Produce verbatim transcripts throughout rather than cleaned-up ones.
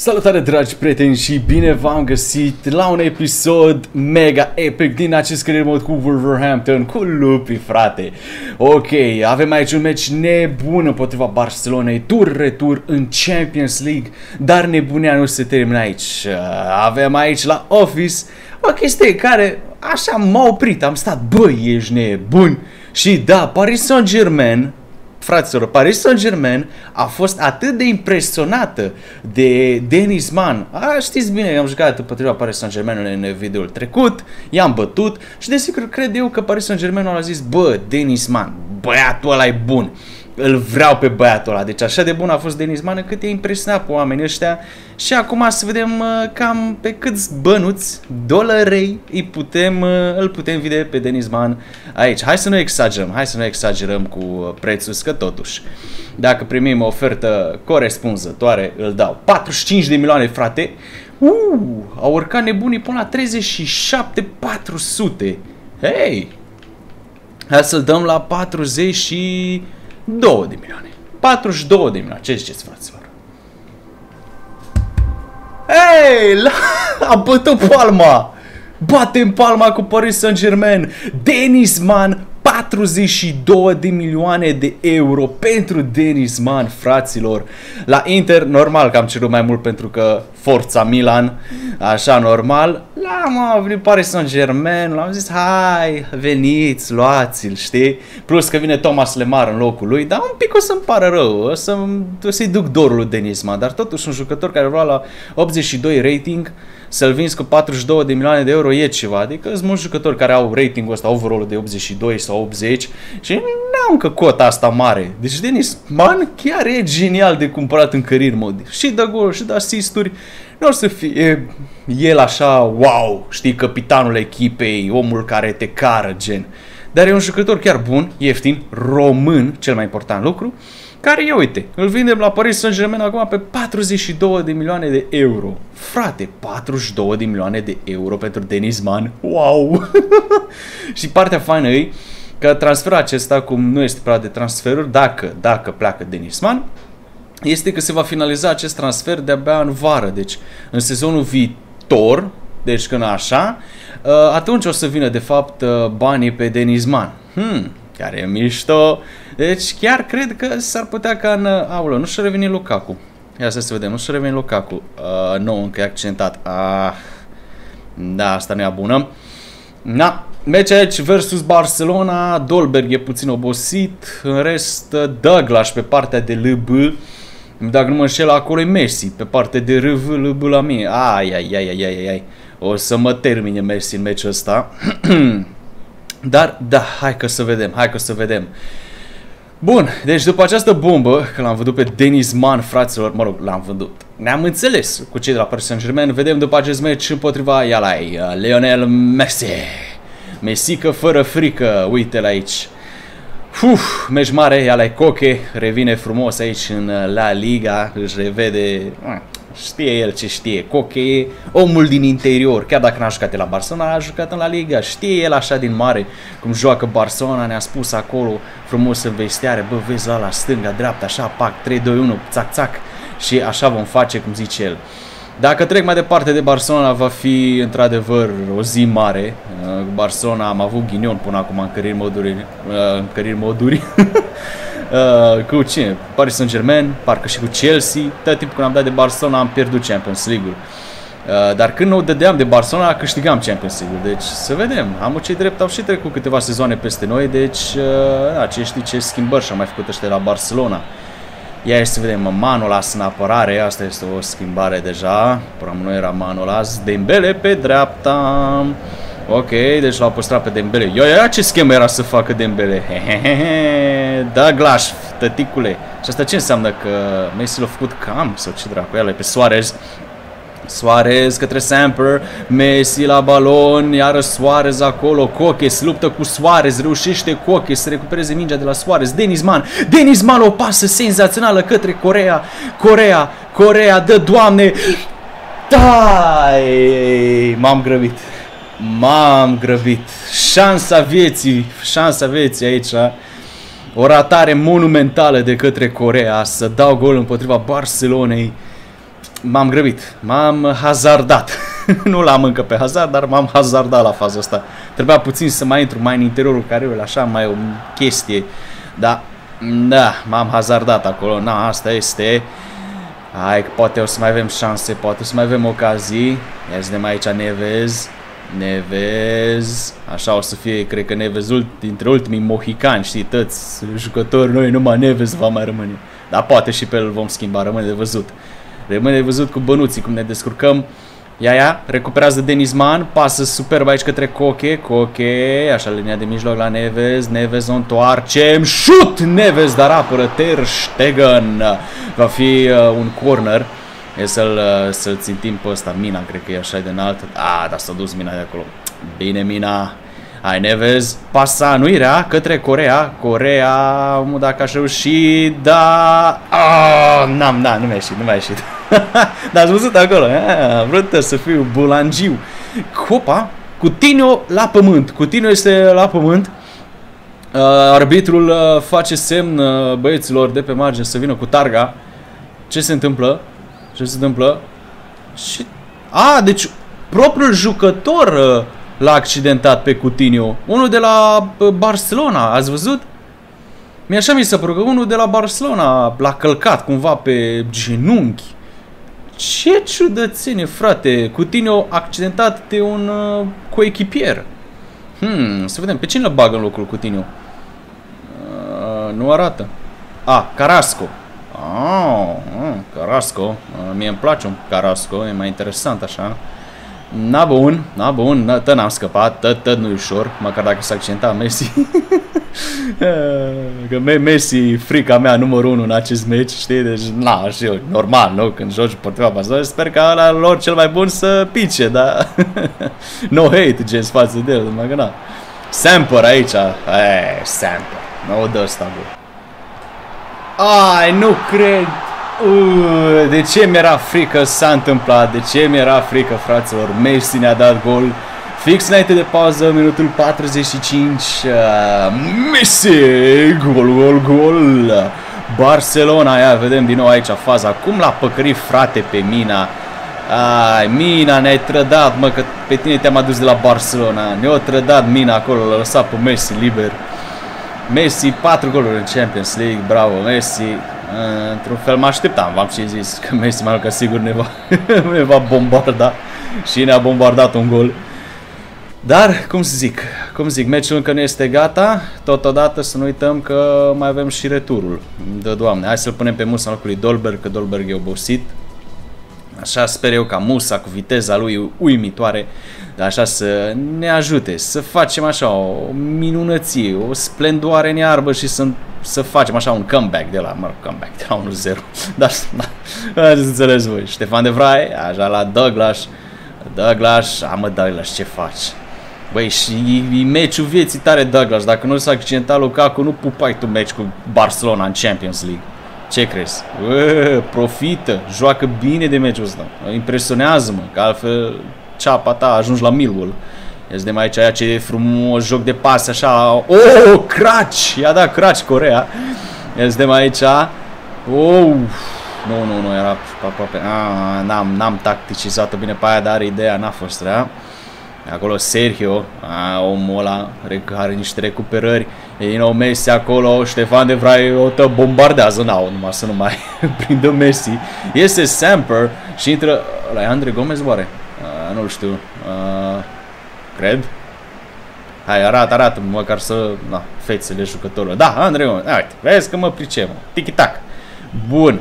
Salutare, dragi prieteni, și bine v-am găsit la un episod mega epic din acest career mode cu Wolverhampton, cu lupii, frate. Ok, avem aici un meci nebun împotriva Barcelonei, tur-retur în Champions League, dar nebunia nu se termină aici. Avem aici la Office o chestie care așa m-a oprit, am stat, băi, ești nebun. Și da, Paris Saint-Germain, fraților, Paris Saint-Germain a fost atât de impresionată de Dennis Man. A, știți bine, am jucat împotriva Paris Saint-Germain în videoul trecut, i-am bătut și desigur cred eu că Paris Saint-Germain a zis, bă, Dennis Man, băiatul ăla e bun, îl vreau pe băiatul ăla. Deci așa de bun a fost Dennis Man încât e impresionat pe oamenii ăștia. Și acum să vedem cam pe câți bănuți, dolarei, îi putem, îl putem vede pe Dennis Man aici. Hai să nu exagerăm, hai să nu exagerăm cu prețul, că totuși, dacă primim o ofertă corespunzătoare, îl dau. patruzeci și cinci de milioane, frate. Uuu, au urcat nebunii până la treizeci și șapte patru sute. Hei, hai să-l dăm la patruzeci și două de milioane. patruzeci și două de milioane. Ce ziceți, fraților? Hei! Am bătut palma! Batem palma cu Paris Saint-Germain! Dennis Man, patruzeci și două de milioane de euro pentru Dennis Man, fraților. La Inter, normal că am cerut mai mult pentru că Forța Milan, așa normal. L-am venit Paris Saint-Germain, l-am zis, hai, veniți, luați-l, știi? Plus că vine Thomas Lemar în locul lui, dar un pic o să-mi pară rău, o să-mi să duc dorul lui Dennis Man, dar totuși un jucător care vrea la optzeci și doi rating, să-l vinzi cu patruzeci și două de milioane de euro e ceva, adică sunt mulți jucători care au ratingul ăsta, overall-ul de optzeci și doi sau optzeci și n-au încă cota asta mare. Deci Dennis Man chiar e genial de cumpărat în career mode. Și dă gol, și dă asisturi, nu o să fie el așa, wow, știi, capitanul echipei, omul care te cară, gen. Dar e un jucător chiar bun, ieftin, român, cel mai important lucru, care, ia uite, îl vindem la Paris Saint-Germain acum pe patruzeci și două de milioane de euro. Frate, patruzeci și două de milioane de euro pentru Dennis Man, wow! Și partea faină e că transferul acesta, cum nu este prea de transferuri, dacă, dacă pleacă Dennis Man, este că se va finaliza acest transfer de-abia în vară, deci în sezonul viitor, deci când așa, atunci o să vină de fapt banii pe Dennis Man. Hmm, care e mișto. Deci chiar cred că s-ar putea ca în... Aulă, nu și-a revenit Lukaku. Ia să vedem, nu și-a revenit Lukaku. Uh, nu, încă e accentat. Ah, da, asta nu e bună. Na, meci aici versus Barcelona. Dolberg e puțin obosit. În rest, Douglas pe partea de L B. Dacă nu mă înșel, acolo e Messi. Pe partea de R V, L B la mine. Ai, ai, ai, ai, ai, ai. O să mă termine Messi în meciul ăsta. Dar, da, hai că să vedem, hai că să vedem. Bun, deci după această bombă, că l-am văzut pe Dennis Man, fraților, mă rog, l-am văzut, ne-am înțeles cu cei de la Paris Saint-Germain, vedem după acest meci împotriva Ialai, Lionel Messi. Mesică fără frică, uite-l aici. Uf, meci mare, Ialai Coche, revine frumos aici în La Liga, își revede... Știe el ce știe, Coche e omul din interior, chiar dacă n-a jucat la Barcelona, a jucat în La Liga, știe el așa din mare cum joacă Barcelona, ne-a spus acolo frumos în vestiare, bă, vezi la la stânga, dreapta, așa, pac, trei, doi, unu, țac, țac, și așa vom face cum zice el. Dacă trec mai departe de Barcelona, va fi într-adevăr o zi mare. Barcelona am avut ghinion până acum în career moduri, în career moduri. Uh, cu cine? Paris Saint-Germain, parcă și cu Chelsea. Tot timpul când am dat de Barcelona am pierdut Champions League-ul. Uh, dar când nu dădeam de Barcelona câștigam Champions League-ul. Deci să vedem. Am cei drept, au și trecut câteva sezoane peste noi. Deci uh, da, ce știi ce schimbări și-au mai făcut ăștia la Barcelona. Ia să vedem, Manolas în apărare. Asta este o schimbare deja. Până nu era Manolas. Dembele pe dreapta. Ok, deci l-au păstrat pe Dembele. Ia, ia, ce schemă era să facă Dembele? Hehehe, da, Glaș, tăticule. Și asta ce înseamnă? Că Messi l-a făcut cam sau ce dracu? Ia, pe Suarez. Suarez către Samper, Messi la balon, iară Suarez acolo, Coche se luptă cu Suarez, reușește Coche să recupereze mingea de la Suarez, Dennis Man, Dennis Man o pasă senzațională către Corea, Corea, Corea, dă Doamne, tai, m-am grăbit. M-am grăbit, șansa vieții, șansa vieții aici, o ratare monumentală de către Corea, să dau gol împotriva Barcelonei, M-am grăbit, m-am hazardat. Nu l-am încă pe Hazard, dar m-am hazardat la faza asta. Trebuia puțin să mai intru mai în interiorul careului, așa, mai o chestie. Dar, da, m-am hazardat acolo. Na, asta este. Hai, poate o să mai avem șanse, poate o să mai avem ocazii. Ia să ne mai aici Neves. Neves. Așa o să fie, cred că Neves dintre ultimii mohicani, știi, tăți jucători noi, numai Neves va mai rămâne. Dar poate și pe el vom schimba, rămâne de văzut. Rămâne de văzut cu bănuții, cum ne descurcăm. Ia, ia, recuperează Dennis Man, pasă superb aici către Coche, Coche, așa linia de mijloc la Neves, Neves o întoarcem, șut Neves, dar apără Ter Stegen, va fi uh, un corner, e să-l uh, să țintim pe ăsta, Mina, cred că e așa de înalt, a, dar s-a dus Mina de acolo, bine Mina, hai Neves, pasa nu era către Corea, Corea, mă, dacă aș reuși, da, oh, n-am, n-am, nu mi-a ieșit, nu mi-a ieșit. Dar ați văzut acolo, a, vrut să fiu bulangiu. Copa, Coutinho la pământ, Coutinho este la pământ. uh, Arbitrul uh, face semn uh, băieților de pe margine să vină cu targa. Ce se întâmplă? Ce se întâmplă? Și... a, deci propriul jucător uh, l-a accidentat pe Coutinho. Unul de la uh, Barcelona, ați văzut? Mi-așa mi se pare că unul de la Barcelona l-a călcat cumva pe genunchi. Ce ciudățenie, frate! Coutinho accidentat de un uh, coechipier. Hmm, să vedem. Pe cine îl bagă în locul Coutinho? Uh, nu arată. Ah, Carrasco. Oh, uh, Carrasco. Uh, mie îmi place un Carrasco. E mai interesant așa. Na bun, na bun. Na, tă n-am scăpat. Tă, tă nu-i ușor. Măcar dacă s-a accidentat Messi. Că Messi, frica mea numărul unu în acest meci, știi, deci, na, și eu, normal, nu, când joci împotriva Barcelona, sper că ăla lor cel mai bun să pice, dar no hate, gen, față de el, numai că na. Samper aici, e, Samper, nu o dă ăsta, bă. Ai, nu cred, Uu, de ce mi-era frică s-a întâmplat, de ce mi-era frică, fraților, Messi ne-a dat gol. Fix înainte de pauză, minutul patruzeci și cinci, uh, Messi, gol, gol, gol, Barcelona, ia vedem din nou aici faza, cum l-a păcărit frate pe Mina, ai, Mina ne-ai trădat, mă, că pe tine te-am adus de la Barcelona, ne-o trădat Mina acolo, l-a lăsat pe Messi liber, Messi, patru goluri în Champions League, bravo Messi, uh, într-un fel mă așteptam, v-am și zis că Messi mai că sigur ne va, ne va bombarda și ne-a bombardat un gol. Dar, cum să zic, cum zic, meciul încă nu este gata, totodată să nu uităm că mai avem și returul. De Doamne, hai să-l punem pe Musa în locul lui Dolberg, că Dolberg e obosit. Așa sper eu ca Musa, cu viteza lui uimitoare, așa să ne ajute, să facem așa o minunăție, o splendoare în iarbă și să, să facem așa un comeback de la, mă rog, comeback de la unu zero. Dar, da, ați înțeles voi, Ștefan de Vrij, așa la Douglas, Douglas, a mă Douglas, ce faci? Băi, și e meciul vieții tare, Douglas, dacă nu s-a accidentat Lukaku, nu pupai tu meci cu Barcelona în Champions League. Ce crezi? Uă, profită, joacă bine de meciul ăsta. Impresionează-mă, că altfel ceapa ta ajungi la Millwall. Ia-ți de mai aici, aia ce frumos joc de pas, așa, o, oh, craci, i-a dat craci Corea. Ia-ți de mai aici, oh, nu, nu, nu, era aproape, n-am, n-am tacticizat-o bine pe aia, dar ideea n-a fost rea. Acolo Sergio, a, omul ăla are niște recuperări, e din nou Messi acolo, Ștefan de Vrij o tă bombardează, n-au numai să nu mai prindă Messi. Este Samper și intră, ăla e André Gomes oare? Nu știu, a, cred. Hai, arată, arată, măcar să, na, fețele jucătorilor. Da, André Gomes, uite, vezi că mă pricep, tiki-tac. Bun,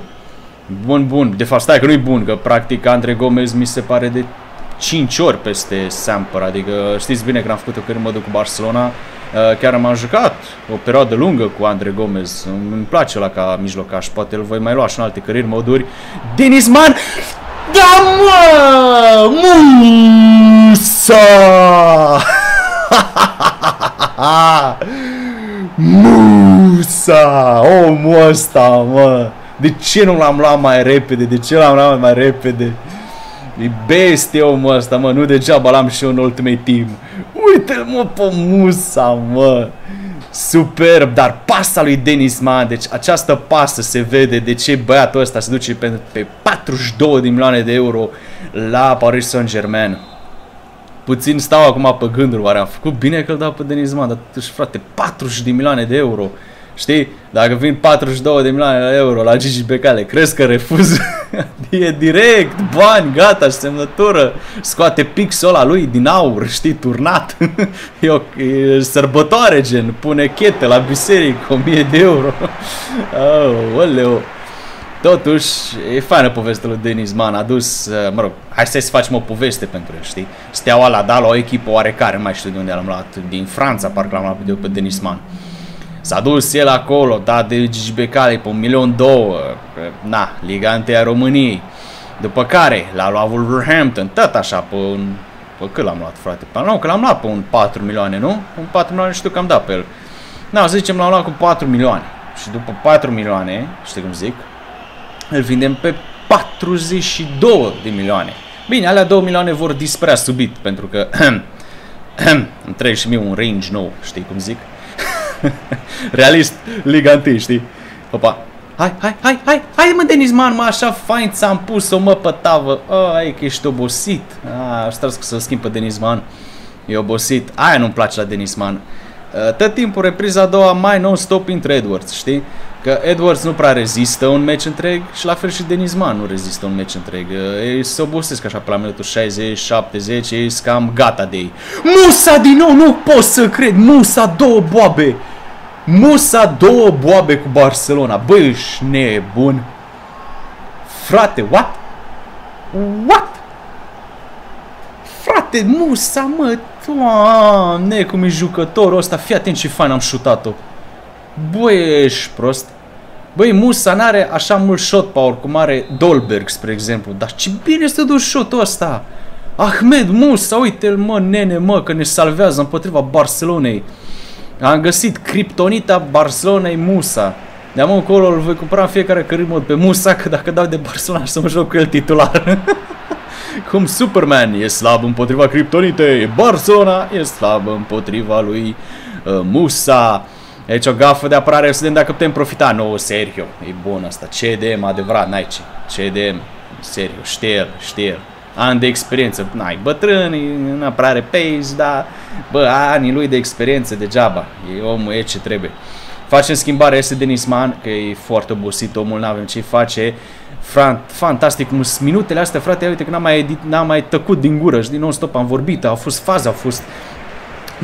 bun, bun, de fapt stai că nu-i bun, că practic André Gomes mi se pare de cinci ori peste Samper, adică știți bine că am făcut o cărămădă cu Barcelona, chiar m-am jucat o perioadă lungă cu André Gomes, îmi place ăla ca mijlocaș, poate îl voi mai lua și în alte căriri moduri. Dennis Man, da mă, Musa! Musa, omul ăsta, mă, de ce nu l-am luat mai repede, de ce l-am luat mai repede? E bestie omul ăsta, mă, nu degeaba l-am și eu în Ultimate Team. Uite-l, mă, pe Musa, mă. Superb, dar pasa lui Dennis Man, deci această pasă se vede de ce băiatul ăsta se duce pe, pe patruzeci și două de milioane de euro la Paris Saint-Germain. Puțin stau acum pe gânduri, oare am făcut bine că îl dau pe Dennis Man, dar totuși, frate, patruzeci de milioane de euro. Știi? Dacă vin patruzeci și două de milioane de euro la Gigi Becale, crezi că refuz? E direct, bani, gata, semnătură. Scoate pixul ăla lui din aur, știi, turnat. E o e sărbătoare, gen, pune chete la biserică, o mie de euro. Oh, oleu. Totuși, e faină povestea lui Dennis Man, a dus, mă rog, hai să facem o poveste pentru el, știi? Steaua l-a dat la o echipă oarecare, nu mai știu de unde l-am luat, din Franța, parcă l-am luat pe Dennis Man. S-a dus el acolo, da, de Gigi Becali pe un milion două, na, Liga întâi a României. După care l-a luat Wolverhampton, tot așa, pe un... Pe cât l-am luat, frate? Pe, nu, că l-am luat pe un patru milioane, nu? Un patru milioane știu că am dat pe el. Na, să zicem, l-am luat cu patru milioane. Și după patru milioane, știi cum zic, îl vindem pe patruzeci și două de milioane. Bine, alea două milioane vor dispărea subit, pentru că... îmi trebuie și mie un range nou, știi cum zic? Realist, Liga întâi, știi? Opa, hai, hai, hai, hai, hai mă Dennis Man, mă, așa fain ți-am pus-o, mă, pe tavă. Ai că ești obosit. Aș trebui să-l schimb pe Dennis Man. E obosit, aia nu-mi place la Dennis Man. Tot timpul, repriza a doua, mai non-stop între Edwards, știi? Că Edwards nu prea rezistă un meci întreg și la fel și Dennis Man nu rezistă un meci întreg. Ei se obosesc așa pe la minutul șaizeci, șaptezeci, ei sunt cam gata de ei. Musa din nou, nu pot să cred, Musa două boabe. Musa două boabe cu Barcelona, băi, ești nebun. Frate, what? What? Frate, Musa, mă, Doamne, cum e jucătorul ăsta, fii atent ce fain am șutat-o. Băi, ești prost. Băi, Musa n-are așa mult shot power cum are Dolberg, spre exemplu. Dar ce bine se duce shotul ăsta. Ahmed Musa, uite-l, mă, nene, mă, că ne salvează împotriva Barcelonei. Am găsit criptonita Barcelonei, Musa. De-am încolo îl voi cumpăra în fiecare cărâmod pe Musa, că dacă dau de Barcelona să mă joc cu el titular. Cum Superman e slab împotriva criptonitei, Barcelona e slab împotriva lui uh, Musa. Aici o gafă de apărare, să vedem dacă putem profita. Nu, Sergio, e bun asta. C D M, adevărat, n-ai ce. C D M, Sergio, știe el, știe el. Ani de experiență, n-ai bătrâni, în apărare pace, dar, bă, anii lui de experiență degeaba. E omul, e ce trebuie. Facem schimbare, este Dennis Man, că e foarte obosit, omul, n-avem ce-i face. Fantastic, cum sunt minutele astea, frate, uite că n-am mai, mai tăcut din gură, și din non-stop am vorbit, au fost faza, au fost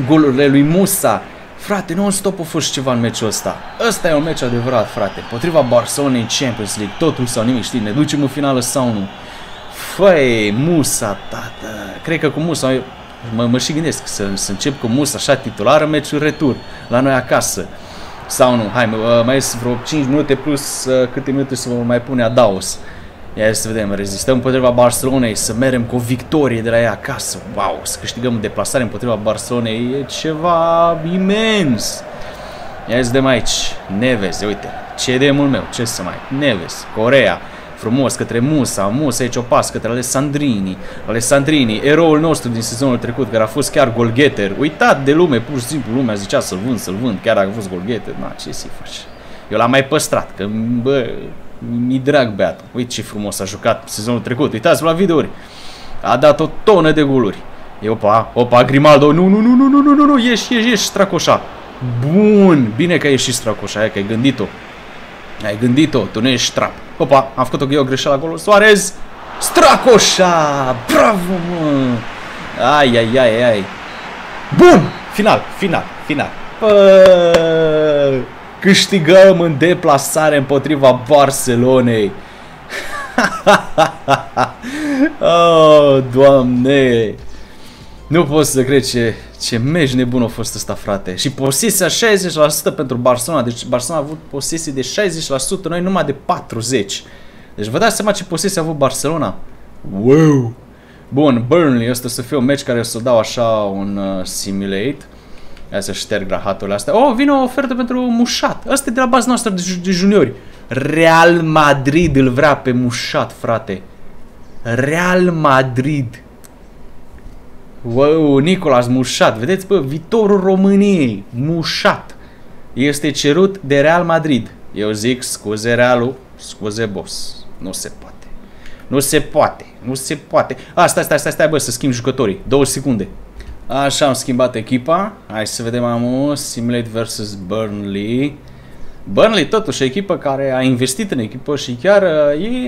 golurile lui Musa. Frate, non-stop a fost ceva în meciul ăsta. Ăsta e un meci adevărat, frate. Potriva Barcelonei în Champions League, totul sau nimic, știi, ne ducem în finală sau nu. Făi, Musa, tată. Cred că cu Musa, mă, mă și gândesc să, să încep cu Musa așa titulară meciul retur, la noi acasă. Sau nu, hai, mă, mai este vreo cinci minute plus câte minute să vă mai pune adaos. Ia să vedem, rezistăm împotriva Barcelonei, să merem cu o victorie de la ei acasă. Wow, să câștigăm deplasare împotriva Barcelonei, e ceva imens. Ia să vedem aici, Neves, uite, C D M-ul meu, ce să mai, Neves, Corea, frumos către Musa, Musa aici o pas către Alessandrini, Alessandrini, eroul nostru din sezonul trecut, care a fost chiar golgeter, uitat de lume, pur și simplu lumea zicea să-l vând, să-l vând, chiar dacă a fost golgeter, na, ce să-i faci? Eu l-am mai păstrat, că, bă... mi drag beatul. Uite ce frumos a jucat sezonul trecut. Uitați-vă la videouri. A dat o tonă de goluri. E opa, opa, Grimaldo. Nu, nu, nu, nu, nu, nu, nu, nu. Ieși, ieși, ieși, Stracoșa. Bun. Bine că ai ieșit, Stracoșa. Aia că ai gândit-o. Ai gândit-o. Tu nu ești trap. Opa, am făcut-o eu greșeală acolo. Suarez. Stracoșa. Bravo, mă. Ai, ai, ai, ai. Bun. Final, final, final. Bă. Câștigăm în deplasare împotriva Barcelonei. Oh, Doamne! Nu pot să cred ce, ce meci nebun a fost ăsta, frate. Și posesia șaizeci la sută pentru Barcelona. Deci Barcelona a avut posesie de șaizeci la sută, noi numai de patruzeci la sută. Deci vă dați seama ce posesie a avut Barcelona? Wow! Bun, Burnley, ăsta o să fie un meci care o să dau așa un uh, simulate. Hai să șterg rahaturile astea. Oh, vine o ofertă pentru Mușat. Asta e de la baza noastră de, de juniori. Real Madrid îl vrea pe Mușat, frate. Real Madrid. Wow, Nicolas Mușat. Vedeți, bă, viitorul României. Mușat. este cerut de Real Madrid. Eu zic, scuze Realul, scuze boss. Nu se poate. Nu se poate. Nu se poate. A, stai, stai, stai, stai, bă, să schimb jucătorii. Două secunde. Așa, am schimbat echipa. Hai să vedem amul. Simulate versus Burnley. Burnley, totuși, o echipă care a investit în echipă și chiar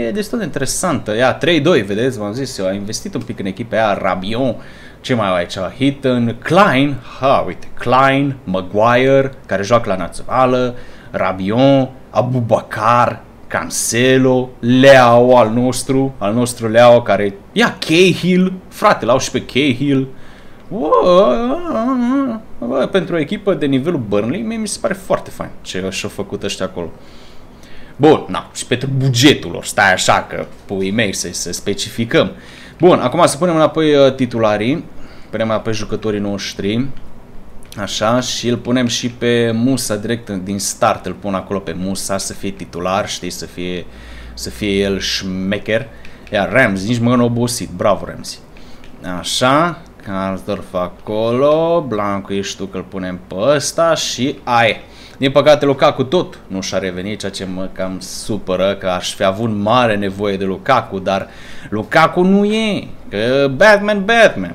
e destul de interesantă. Ea, trei doi, vedeți, v-am zis eu, a investit un pic în echipa aia, Rabion. Ce mai au aici? Hit în Klein. Ha, uite, Klein, Maguire, care joacă la națională, Rabion, Abubakar, Cancelo, Leao al nostru, al nostru Leao care ia Cahill, frate, l-au și pe Cahill. Wow, pentru o echipă de nivelul Burnley, mie mi se pare foarte fain ce și-au făcut ăștia acolo. Bun, na, și pentru bugetul lor, stai așa că pui mei să, să specificăm. Bun, acum să punem înapoi titularii, punem înapoi jucătorii noștri. Așa, și îl punem și pe Musa direct din start, îl pun acolo pe Musa să fie titular, știi, să fie, să fie el șmecher. Iar Ramsey, nici mă n-a obosit, bravo Ramsey. Așa, Karsdorf acolo, Blancu ești tu că îl punem pe ăsta și ai. Din păcate Lukaku tot nu și-a revenit, ceea ce mă cam supără, că aș fi avut mare nevoie de Lukaku, dar Lukaku nu e, că Batman, Batman.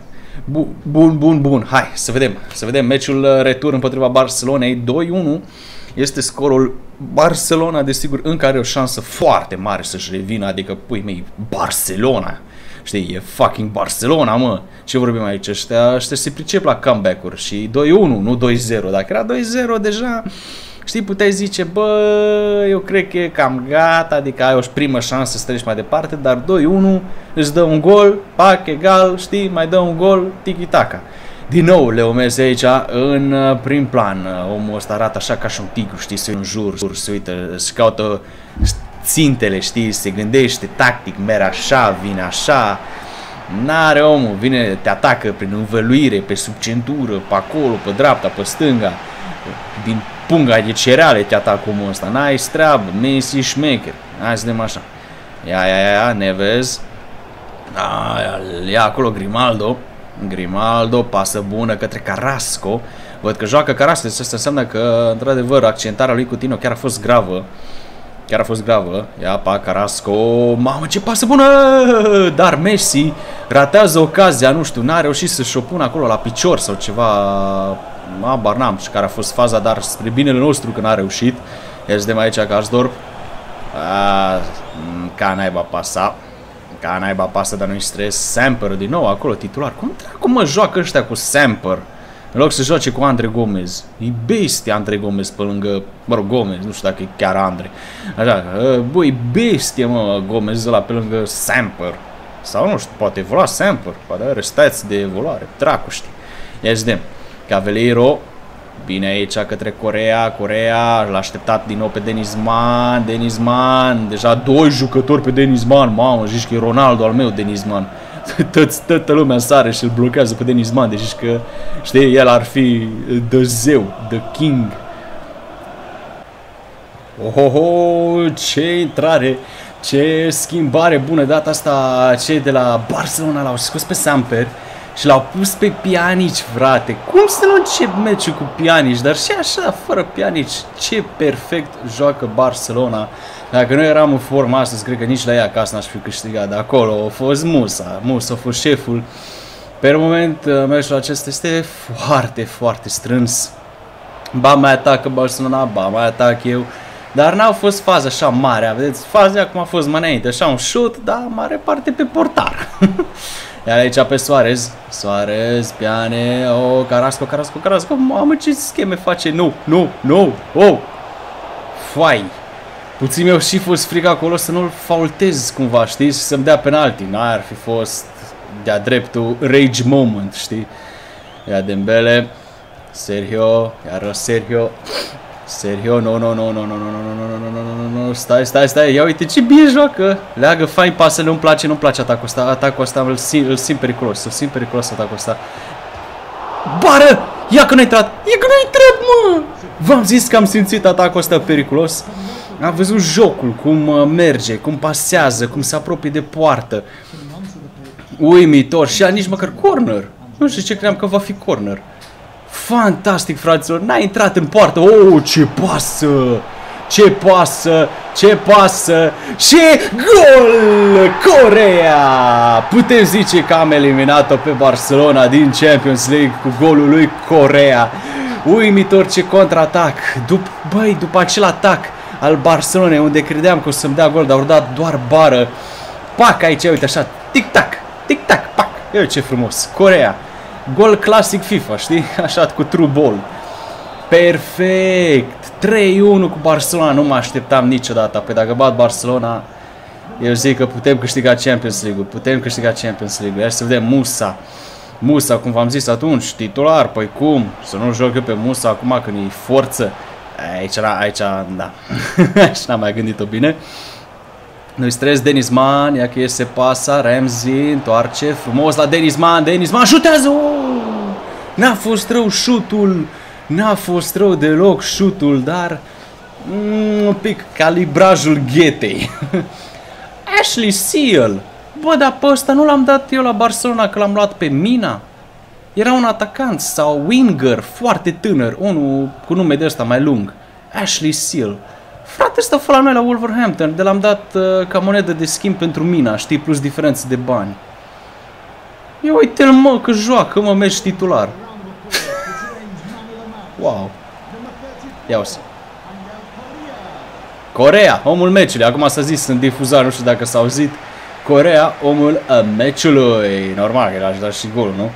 Bun, bun, bun. Hai să vedem. Să vedem meciul retur împotriva Barcelonei. doi unu este scorul. Barcelona, desigur, încă are o șansă foarte mare să-și revină. Adică, pui mei, Barcelona. Știi, e fucking Barcelona, mă. Ce vorbim aici? Ăștia, ăștia se pricep la comeback-uri. Și doi unu, nu doi zero. Dacă era doi zero, deja, știi, puteai zice, bă, eu cred că e cam gata. Adică ai o primă șansă să treci mai departe. Dar doi unu, îți dă un gol, pac, egal, știi, mai dă un gol, tiki-taka. Din nou Leo Messi aici în prim plan. Omul ăsta arată așa ca și un tigru, știi, se în jur, se uită, se caută țintele, știi, se gândește tactic, merge așa, vine așa. N-are omul, vine, te atacă prin învăluire, pe sub centură, pe acolo, pe dreapta, pe stânga. Din punga de cereale te atacă omul ăsta. N-ai treabă, Messi șmecher. Hai să vedem așa. Ia, ia, ia, Neves. Ia acolo Grimaldo. Grimaldo, pasă bună către Carrasco. Văd că joacă Carrasco. Asta înseamnă că, într-adevăr, accentarea lui Coutinho chiar a fost gravă. Chiar a fost gravă. Ia, pa, Carrasco. Mamă, ce pasă bună! Dar Messi ratează ocazia. Nu știu, n-a reușit să-și o pună acolo la picior sau ceva. Abar n-am și care a fost faza, dar spre binele nostru că n-a reușit. Ia să vedem aici Karsdorp. Ca naiba pasa. Ca naiba pasă, dar nu-i stres. Samper din nou acolo, titular. Cum dracu mă joacă ăștia cu Samper? În loc să joace cu André Gomes. E bestie André Gomes pe lângă... Mă rog, Gomes, nu știu dacă e chiar André. Așa, bă, e bestie, mă, Gomes ăla pe lângă Samper. Sau nu știu, poate evolua Samper. Poate are stați de evoluare, dracu știi. Ia să vedem. Cavaleiro, bine aici către Corea, Corea, l-a așteptat din nou pe Dennis Man, Dennis Man, deja doi jucători pe Dennis Man, mamă, zici că e Ronaldo al meu, Dennis Man, toată lumea sare și îl blochează pe Dennis Man, deci că, știi, el ar fi the zeu, the king. Ohoho, ce intrare, ce schimbare bună, data asta cei de la Barcelona l-au scos pe Samper. Și l-au pus pe Pianici, frate. Cum să nu încep meciul cu Pianici? Dar și așa, fără Pianici, ce perfect joacă Barcelona. Dacă nu eram în formă astăzi, cred că nici la ea acasă n-aș fi câștigat. De acolo a fost Musa. Musa a fost șeful. Pe moment, meciul acesta este foarte, foarte strâns. Ba mai atacă Barcelona, ba mai atac eu. Dar n-au fost faze așa mare. Vedeți, faze acum a fost mai înainte. Așa un șut, dar mare parte pe portar. Iar aici pe Suarez, Suarez, Piane, oh, Carrasco, Carrasco, Carrasco, mamă ce scheme face, nu, nu, nu, oh, fai, puțin mi-au și fost frică acolo să nu-l faultez cumva, știi, și să-mi dea penalti, n-ar fi fost de-a dreptul rage moment, știi, ia Dembele, Sergio, iară Sergio, Sergio, no, no, no, no, no, no, no, no, no, no, stai, stai, stai, ia uite ce bine joacă, leagă fain pasele, nu-mi place, nu-mi place atacul ăsta, atacul ăsta, îl simt periculos, îl simt periculos atacul ăsta. Bară, ia că nu-i trat, ia că nu-i trat, mă! V-am zis că am simțit atacul ăsta periculos, am văzut jocul, cum merge, cum pasează, cum se apropie de poartă. Uimitor, și nici măcar corner, nu știu ce cream că va fi corner. Fantastic, fraților, n-a intrat în poartă. Oh, ce pasă! Ce pasă, ce pasă și gol! Corea! Putem zice că am eliminat-o pe Barcelona din Champions League cu golul lui Corea. Uimitor, ce contraatac! Dup Băi, după acel atac al Barcelonei unde credeam că o să-mi dea gol, dar au dat doar bară. Pac, aici, uite așa, tic-tac, tic-tac, pac! Eu, ce frumos! Corea! Gol clasic FIFA, știi? Așa, cu true ball. Perfect! trei unu cu Barcelona, nu mă așteptam niciodată. Păi dacă bat Barcelona, eu zic că putem câștiga Champions League-ul. Putem câștiga Champions League-ul. Iar să vedem Musa. Musa, cum v-am zis atunci, titular. Păi cum? Să nu joc eu pe Musa acum când e forță. Aici, aici, da. Aici n-am mai gândit-o bine. Noi stres Dennis Man, ia că iese pasa, Ramsey întoarce frumos la Dennis Man. Dennis Man șutează! N-a fost rău șutul. N-a fost rău deloc șutul, dar mm, un pic calibrajul ghetei. Ashley Seal. Bă, dar pe ăsta nu l-am dat eu la Barcelona, că l-am luat pe Mina. Era un atacant sau winger foarte tânăr, unul cu nume de ăsta mai lung. Ashley Seal. Frate, ăsta fă la noi la Wolverhampton, de l-am dat uh, ca monedă de schimb pentru Mina, știi, plus diferență de bani. Ia uite-l, mă, că joacă, mă, mergi titular. Wow. Ia o să. Corea, omul meciului. Acum s-a zis în difuzare, nu știu dacă s-a auzit. Corea, omul meciului. Normal că l-aș dat și golul, nu?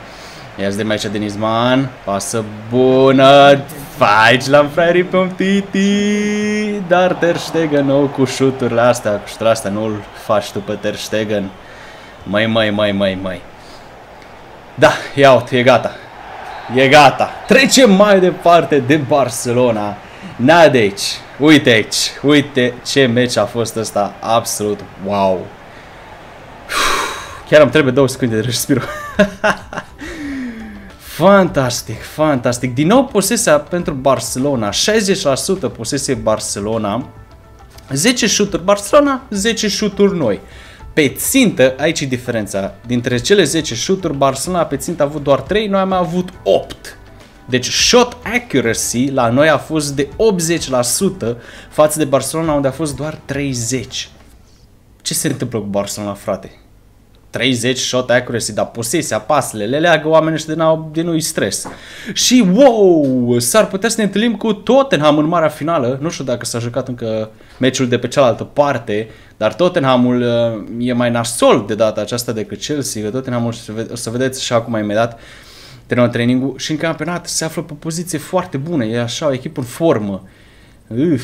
Ia-ți de meci de Nisman. Pasă bună. Faci la fraierii pe un titi. Dar Ter Stegen nou cu șuturile astea. Cu șuturile astea nu-l faci tu pe Ter Stegen. Mai, mai, mai, mai, mai. Da, ia uite, e gata. E gata. Trecem mai departe de Barcelona. Na, de aici. Uite aici. Uite ce meci a fost ăsta. Absolut wow. Chiar îmi trebuie două secunde de respiro. Fantastic, fantastic. Din nou posesia pentru Barcelona. șaizeci la sută posesie Barcelona. zece șuturi Barcelona, zece șuturi noi. Pe țintă, aici e diferența. Dintre cele zece șuturi, Barcelona pe țintă a avut doar trei, noi am avut opt. Deci shot accuracy la noi a fost de optzeci la sută față de Barcelona unde a fost doar treizeci la sută. Ce se întâmplă cu Barcelona, frate? treizeci shot accuracy, dar posesia, pasele, le leagă oamenii și de nu-i stres. Și wow, s-ar putea să ne întâlnim cu Tottenham în marea finală. Nu știu dacă s-a jucat încă meciul de pe cealaltă parte, dar Tottenhamul e mai nasol de data aceasta decât Chelsea. Tottenhamul, o să vedeți și acum imediat, termină training-ul și în campionat se află pe poziție foarte bună. E așa o echipă în formă. Uf.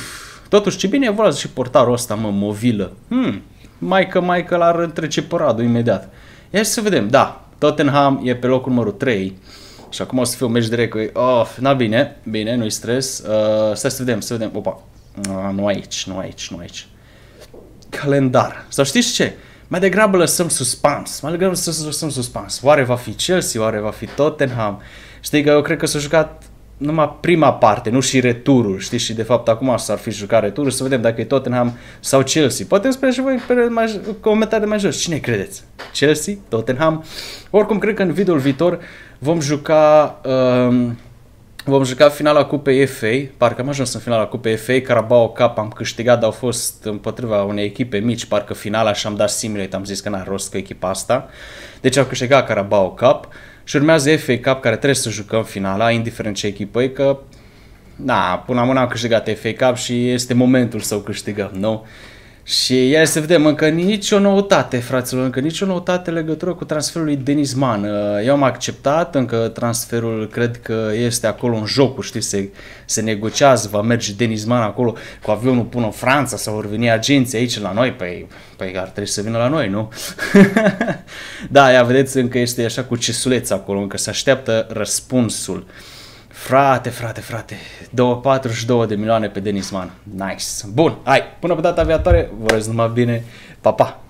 Totuși, ce bine evoluează și portarul ăsta, mă, movilă. Hmm. Maică, maică, l-ar întrece păradul imediat. Ia să vedem, da, Tottenham e pe locul numărul trei. Și acum o să fiu un meci direct cu ei. Oh, na, bine, bine, nu-i stres. Uh, stai să vedem, să vedem, opa. Uh, nu aici, nu aici, nu aici. Calendar. Sau știți ce? Mai degrabă lăsăm suspans. Mai degrabă să lăsăm suspans. Oare va fi Chelsea, oare va fi Tottenham? Știi că eu cred că s-a jucat numai prima parte, nu și returul, știi, și de fapt acum s-ar fi jucat returul, să vedem dacă e Tottenham sau Chelsea. Poate îmi spuneți și voi în comentarii mai jos, cine credeți? Chelsea, Tottenham? Oricum, cred că în videoul viitor vom juca um, vom juca finala Cupei F A, parcă am ajuns în finala Cupei F A, Carabao Cup am câștigat, dar au fost împotriva unei echipe mici, parcă finala și am dat simulate, am zis că n-a rost cu echipa asta, deci au câștigat Carabao Cup. Și urmează F A Cup, care trebuie să jucăm finala, indiferent ce echipă e, că na, până la mână am câștigat F A Cup și este momentul să o câștigăm, nu? Și ia să vedem, încă nicio noutate, fraților, încă nicio noutate legătură cu transferul lui Dennis Man. Eu am acceptat, încă transferul cred că este acolo în jocul, știi, se, se negociază, va merge Dennis Man acolo cu avionul până în Franța sau vor veni agenții aici la noi, păi, păi ar trebui să vină la noi, nu? Da, ia vedeți, încă este așa cu cesuleț acolo, încă se așteaptă răspunsul. Frate, frate, frate, două sute patruzeci și două de milioane pe Dennis Man. Nice. Bun, hai, până pe data viitoare, vă urez numai bine. Pa, pa!